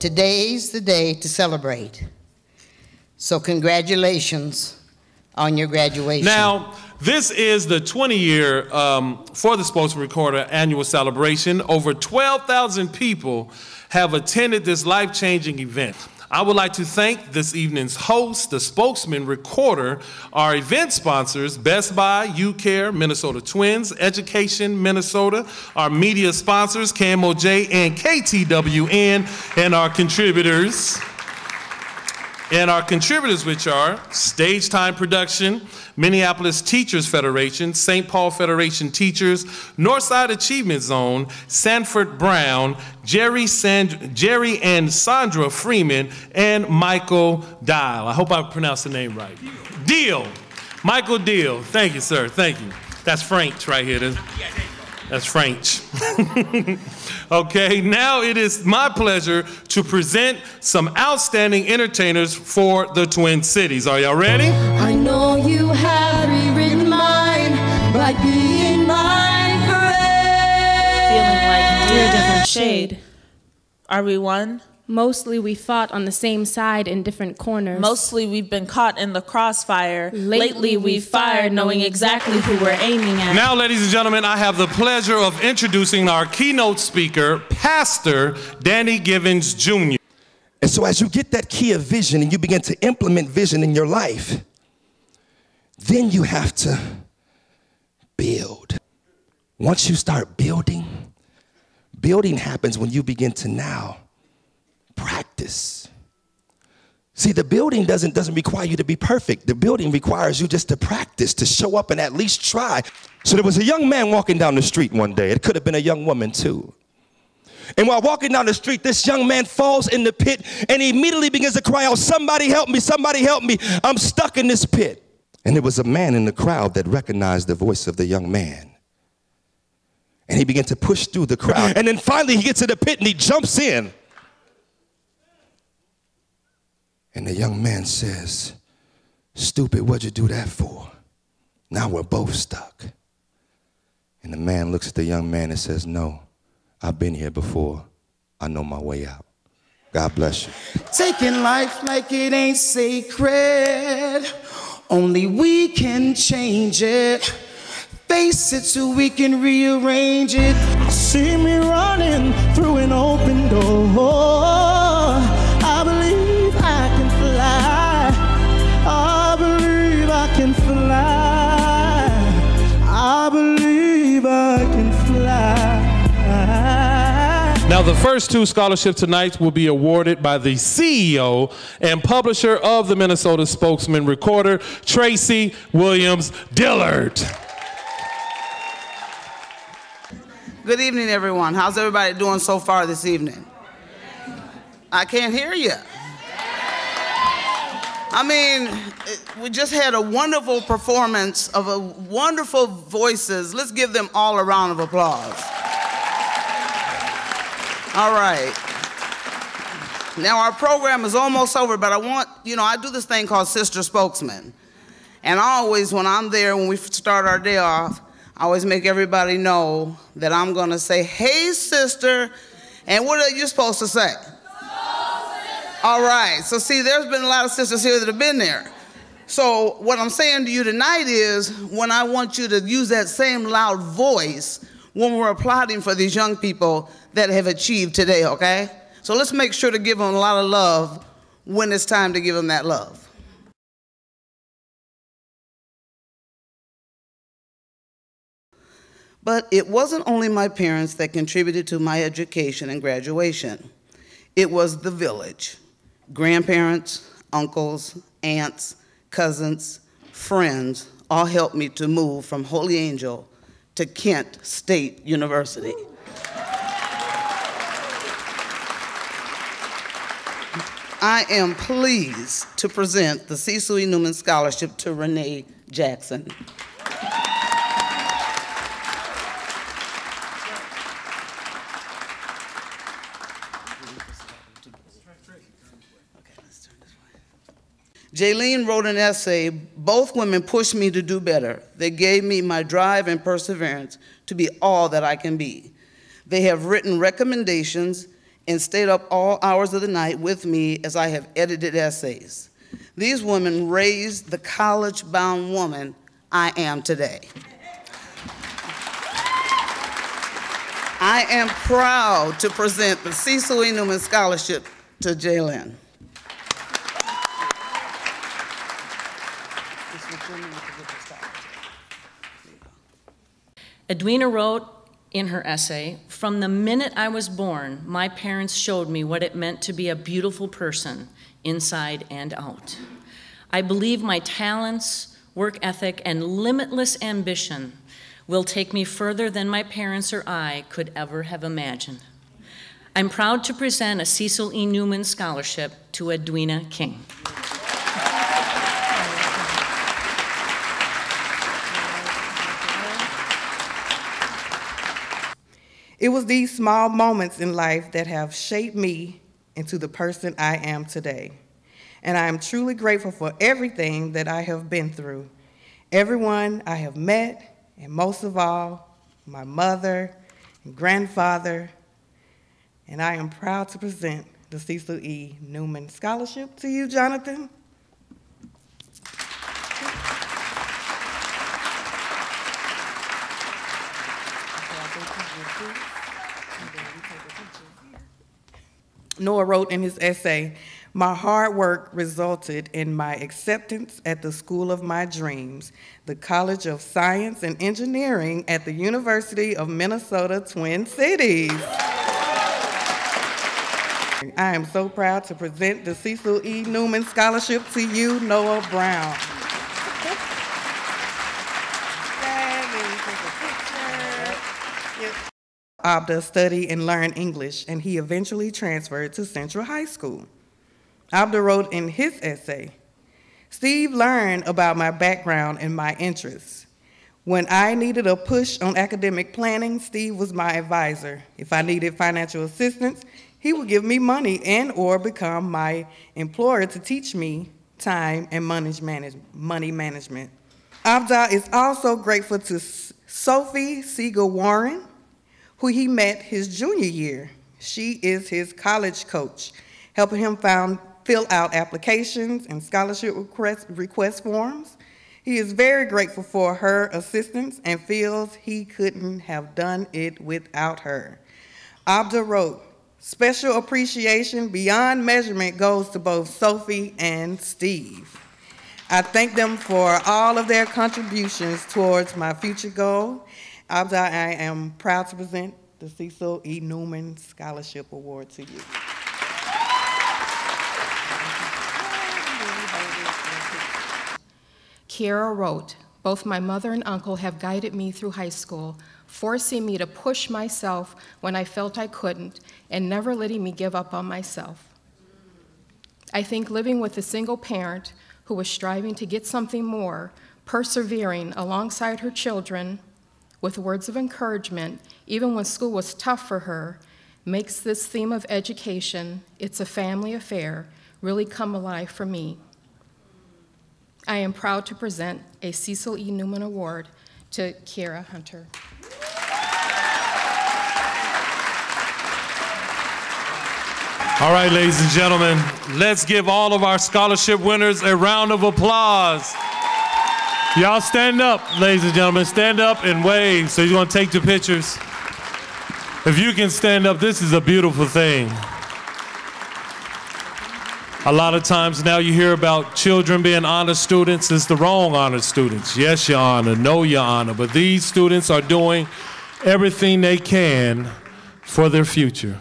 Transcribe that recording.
Today's the day to celebrate. So congratulations on your graduation. Now, this is the 20th year for the Spokesman-Recorder annual celebration. Over 12,000 people have attended this life-changing event. I would like to thank this evening's host, the Spokesman-Recorder, our event sponsors, Best Buy, UCARE, Minnesota Twins, Education Minnesota, our media sponsors, KMOJ and KTWN, and our contributors. And our contributors, which are Stage Time Production, Minneapolis Teachers Federation, St. Paul Federation Teachers, Northside Achievement Zone, Sanford Brown, Jerry and Sandra Freeman, and Michael Diehl. I hope I pronounced the name right. Diehl. Michael Diehl. Thank you, sir. Thank you. That's French right here. That's French. Okay, now it is my pleasure to present some outstanding entertainers for the Twin Cities. Are y'all ready? I know you have rewritten mine by being mine forever. Feeling like we're a different shade. Are we one? Mostly we fought on the same side in different corners. Mostly we've been caught in the crossfire. Lately we've fired knowing exactly who we're aiming at. Now, ladies and gentlemen, I have the pleasure of introducing our keynote speaker, Pastor Danny Givens, Jr. And so as you get that key of vision and you begin to implement vision in your life, then you have to build. Once you start building, building happens when you begin to now practice. See, the building doesn't require you to be perfect. The building requires you just to practice, to show up and at least try. So there was a young man walking down the street one day. It could have been a young woman too. And while walking down the street, this young man falls in the pit and he immediately begins to cry out, "Somebody help me, somebody help me. I'm stuck in this pit." And there was a man in the crowd that recognized the voice of the young man. And he began to push through the crowd. And then finally he gets to the pit and he jumps in. And the young man says, "Stupid, what'd you do that for? Now we're both stuck." And the man looks at the young man and says, "No, I've been here before. I know my way out." God bless you. Taking life like it ain't sacred. Only we can change it. Face it so we can rearrange it. See me running through an open door. Now, the first two scholarships tonight will be awarded by the CEO and publisher of the Minnesota Spokesman-Recorder, Tracy Williams Dillard. Good evening, everyone. How's everybody doing so far this evening? I can't hear you. I mean, we just had a wonderful performance of wonderful voices. Let's give them all a round of applause. All right. Now, our program is almost over, but I want, you know, I do this thing called Sister Spokesman. And I always, when I'm there, when we start our day off, I always make everybody know that I'm going to say, "Hey, sister." And what are you supposed to say? All right. So, see, there's been a lot of sisters here that have been there. So what I'm saying to you tonight is when I want you to use that same loud voice when we're applauding for these young people that have achieved today, okay? So let's make sure to give them a lot of love when it's time to give them that love. But it wasn't only my parents that contributed to my education and graduation. It was the village. Grandparents, uncles, aunts, cousins, friends all helped me to move from Holy Angel to Kent State University. I am pleased to present the Cecil E. Newman Scholarship to Renee Jackson. Jaylene wrote an essay Both women pushed me to do better. They gave me my drive and perseverance to be all that I can be. They have written recommendations and stayed up all hours of the night with me as I have edited essays. These women raised the college-bound woman I am today. I am proud to present the Cecil E. Newman Scholarship to Jaylene. Edwina wrote in her essay, "From the minute I was born, my parents showed me what it meant to be a beautiful person, inside and out. I believe my talents, work ethic, and limitless ambition will take me further than my parents or I could ever have imagined." I'm proud to present a Cecil E. Newman Scholarship to Edwina King. It was these small moments in life that have shaped me into the person I am today. And I am truly grateful for everything that I have been through, everyone I have met, and most of all, my mother and grandfather. And I am proud to present the Cecil E. Newman Scholarship to you, Jonathan. Noah wrote in his essay, "My hard work resulted in my acceptance at the school of my dreams, the College of Science and Engineering at the University of Minnesota Twin Cities." I am so proud to present the Cecil E. Newman Scholarship to you, Noah Brown. Abda studied and learned English, and he eventually transferred to Central High School. Abda wrote in his essay, "Steve learned about my background and my interests. When I needed a push on academic planning, Steve was my advisor. If I needed financial assistance, he would give me money and or become my employer to teach me time and money management." Abda is also grateful to Sophie Siegel Warren, who he met his junior year. She is his college coach, helping him fill out applications and scholarship request forms. He is very grateful for her assistance and feels he couldn't have done it without her. Abda wrote, "Special appreciation beyond measurement goes to both Sophie and Steve. I thank them for all of their contributions towards my future goal." Abda, I am proud to present the Cecil E. Newman Scholarship Award to you. Kiara wrote, "Both my mother and uncle have guided me through high school, forcing me to push myself when I felt I couldn't, and never letting me give up on myself. I think living with a single parent who was striving to get something more, persevering alongside her children, with words of encouragement, even when school was tough for her, makes this theme of education, it's a family affair, really come alive for me. I am proud to present a Cecil E. Newman Award to Kiara Hunter." All right, ladies and gentlemen, let's give all of our scholarship winners a round of applause. Y'all stand up, ladies and gentlemen. Stand up and wave. So you're going to take your pictures. If you can stand up, this is a beautiful thing. A lot of times now you hear about children being honor students. It's the wrong honor students. Yes, Your Honor. No, Your Honor. But these students are doing everything they can for their future.